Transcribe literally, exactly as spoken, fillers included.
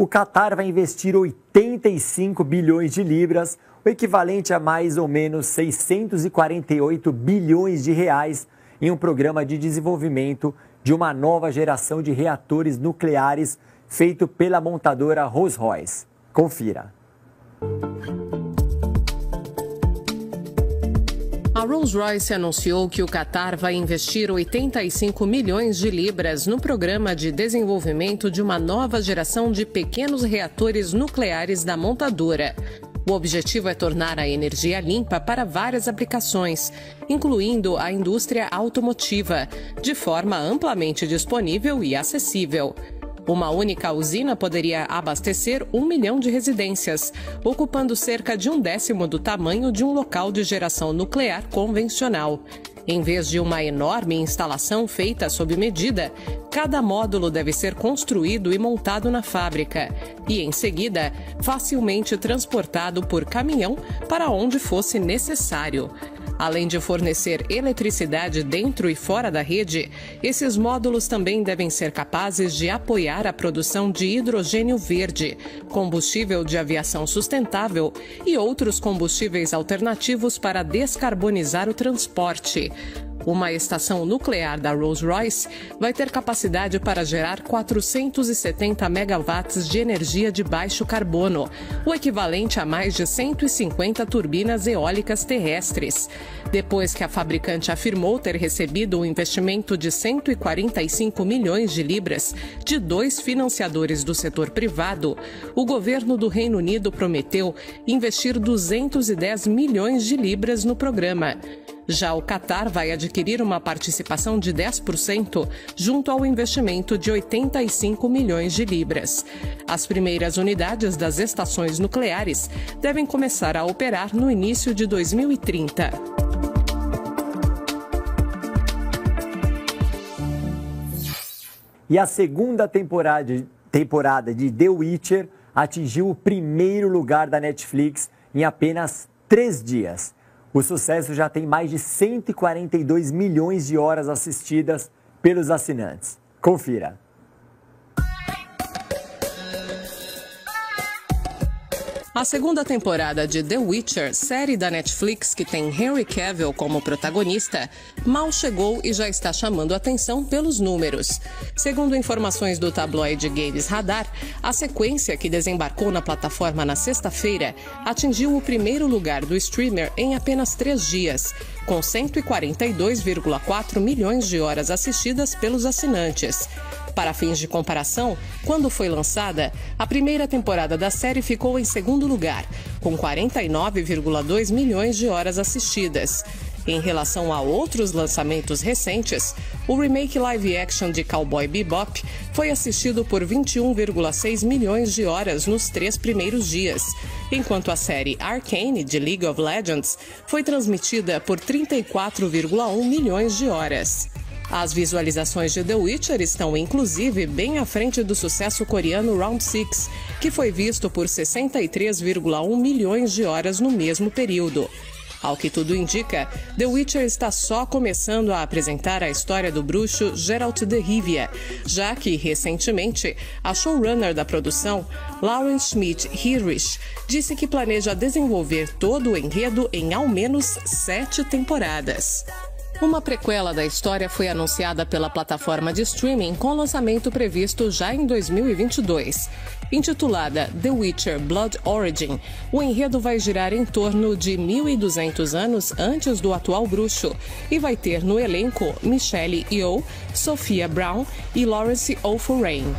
o Catar vai investir oitenta e cinco bilhões de libras, o equivalente a mais ou menos seiscentos e quarenta e oito bilhões de reais, em um programa de desenvolvimento de uma nova geração de reatores nucleares feito pela montadora Rolls-Royce. Confira. A Rolls-Royce anunciou que o Catar vai investir oitenta e cinco milhões de libras no programa de desenvolvimento de uma nova geração de pequenos reatores nucleares da montadora. O objetivo é tornar a energia limpa para várias aplicações, incluindo a indústria automotiva, de forma amplamente disponível e acessível. Uma única usina poderia abastecer um milhão de residências, ocupando cerca de um décimo do tamanho de um local de geração nuclear convencional. Em vez de uma enorme instalação feita sob medida, cada módulo deve ser construído e montado na fábrica, e em seguida, facilmente transportado por caminhão para onde fosse necessário. Além de fornecer eletricidade dentro e fora da rede, esses módulos também devem ser capazes de apoiar a produção de hidrogênio verde, combustível de aviação sustentável e outros combustíveis alternativos para descarbonizar o transporte. Uma estação nuclear da Rolls-Royce vai ter capacidade para gerar quatrocentos e setenta megawatts de energia de baixo carbono, o equivalente a mais de cento e cinquenta turbinas eólicas terrestres. Depois que a fabricante afirmou ter recebido um investimento de cento e quarenta e cinco milhões de libras de dois financiadores do setor privado, o governo do Reino Unido prometeu investir duzentos e dez milhões de libras no programa. Já o Catar vai adquirir uma participação de dez por cento junto ao investimento de oitenta e cinco milhões de libras. As primeiras unidades das estações nucleares devem começar a operar no início de dois mil e trinta. E a segunda temporada, temporada de The Witcher atingiu o primeiro lugar da Netflix em apenas três dias. O sucesso já tem mais de cento e quarenta e dois milhões de horas assistidas pelos assinantes. Confira. A segunda temporada de The Witcher, série da Netflix que tem Henry Cavill como protagonista, mal chegou e já está chamando atenção pelos números. Segundo informações do tabloide Games Radar, a sequência que desembarcou na plataforma na sexta-feira atingiu o primeiro lugar do streamer em apenas três dias, com cento e quarenta e dois vírgula quatro milhões de horas assistidas pelos assinantes. Para fins de comparação, quando foi lançada, a primeira temporada da série ficou em segundo lugar, com quarenta e nove vírgula dois milhões de horas assistidas. Em relação a outros lançamentos recentes, o remake live-action de Cowboy Bebop foi assistido por vinte e um vírgula seis milhões de horas nos três primeiros dias, enquanto a série Arcane de League of Legends foi transmitida por trinta e quatro vírgula um milhões de horas. As visualizações de The Witcher estão, inclusive, bem à frente do sucesso coreano Round seis, que foi visto por sessenta e três vírgula um milhões de horas no mesmo período. Ao que tudo indica, The Witcher está só começando a apresentar a história do bruxo Geralt de Rivia, já que, recentemente, a showrunner da produção, Lauren Schmidt-Hirsch, disse que planeja desenvolver todo o enredo em ao menos sete temporadas. Uma prequela da história foi anunciada pela plataforma de streaming com lançamento previsto já em dois mil e vinte e dois. Intitulada The Witcher Blood Origin, o enredo vai girar em torno de mil e duzentos anos antes do atual bruxo e vai ter no elenco Michelle Yeoh, Sophia Brown e Lawrence O'Farrell.